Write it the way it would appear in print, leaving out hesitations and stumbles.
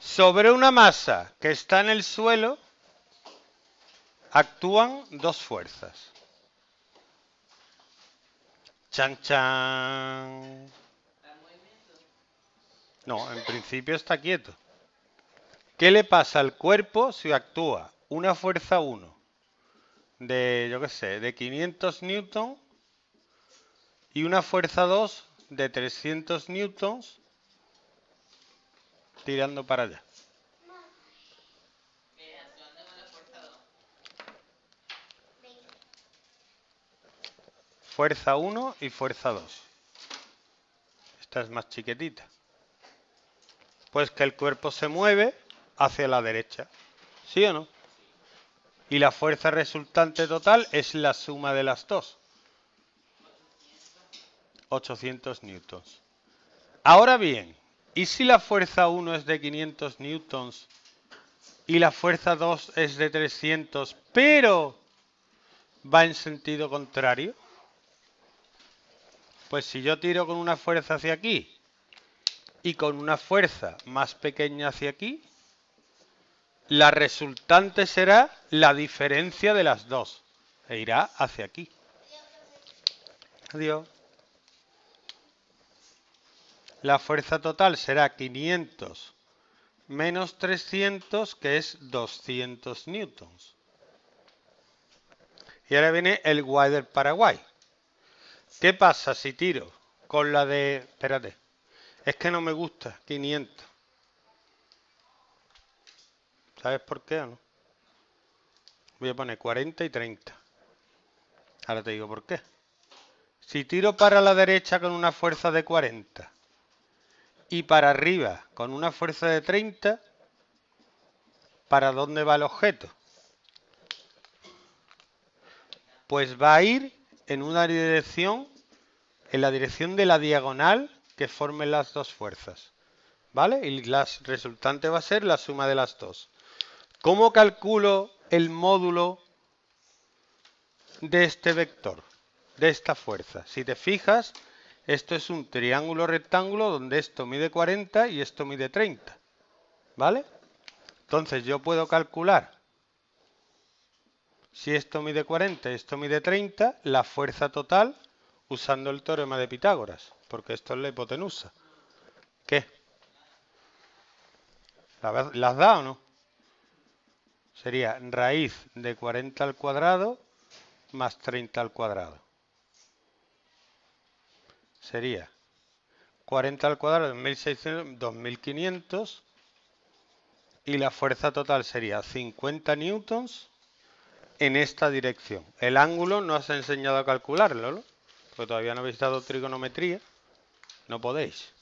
Sobre una masa que está en el suelo actúan dos fuerzas. Chan, chan. No, en principio está quieto. ¿Qué le pasa al cuerpo si actúa una fuerza 1 de, yo qué sé, de 500 newtons y una fuerza 2 de 300 newtons tirando para allá? Fuerza 1 y fuerza 2. Esta es más chiquitita. Pues que el cuerpo se mueve hacia la derecha. ¿Sí o no? Y la fuerza resultante total es la suma de las dos. 800 newtons. Ahora bien, ¿y si la fuerza 1 es de 500 newtons y la fuerza 2 es de 300, pero va en sentido contrario? Pues si yo tiro con una fuerza hacia aquí y con una fuerza más pequeña hacia aquí, la resultante será la diferencia de las dos e irá hacia aquí. Adiós. La fuerza total será 500 menos 300, que es 200 newtons. Y ahora viene el guay del Paraguay. ¿Qué pasa si tiro con la de... Espérate, es que no me gusta 500. ¿Sabes por qué o no? Voy a poner 40 y 30. Ahora te digo por qué. Si tiro para la derecha con una fuerza de 40 y para arriba con una fuerza de 30, ¿para dónde va el objeto? Pues va a ir en una dirección, en la dirección de la diagonal que formen las dos fuerzas, ¿vale? Y la resultante va a ser la suma de las dos. ¿Cómo calculo el módulo de este vector, de esta fuerza? Si te fijas, esto es un triángulo rectángulo donde esto mide 40 y esto mide 30, ¿vale? Entonces yo puedo calcular, si esto mide 40 y esto mide 30, la fuerza total usando el teorema de Pitágoras, porque esto es la hipotenusa. ¿Qué? ¿La has dado o no? Sería raíz de 40 al cuadrado más 30 al cuadrado. Sería 40 al cuadrado, 1600, 2500, y la fuerza total sería 50 newtons en esta dirección. El ángulo no os he enseñado a calcularlo, ¿no? Porque todavía no habéis dado trigonometría, no podéis.